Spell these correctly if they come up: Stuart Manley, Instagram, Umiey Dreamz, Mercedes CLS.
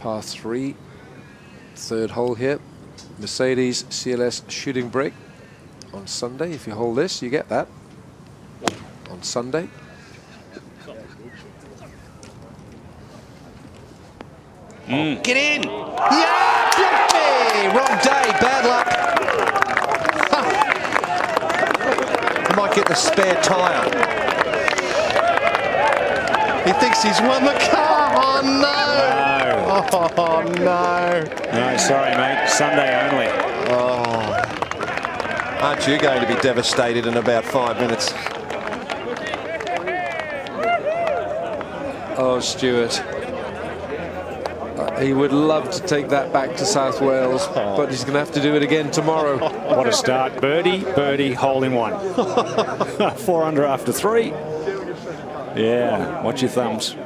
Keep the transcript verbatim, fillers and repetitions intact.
par three, third hole here. Mercedes C L S Shooting Break on Sunday. If you hold this, you get that on Sunday. Mm. Oh, get in! Yeah, Jeffy! Wrong day, bad luck. I might get the spare tyre. He thinks he's won the car. Oh no! No. Oh no! No, sorry, mate. Sunday only. Oh, aren't you going to be devastated in about five minutes? Oh, Stuart. He would love to take that back to South Wales, but he's going to have to do it again tomorrow. What a start. Birdie, birdie, hole in one. Four under after three. Yeah, watch your thumbs.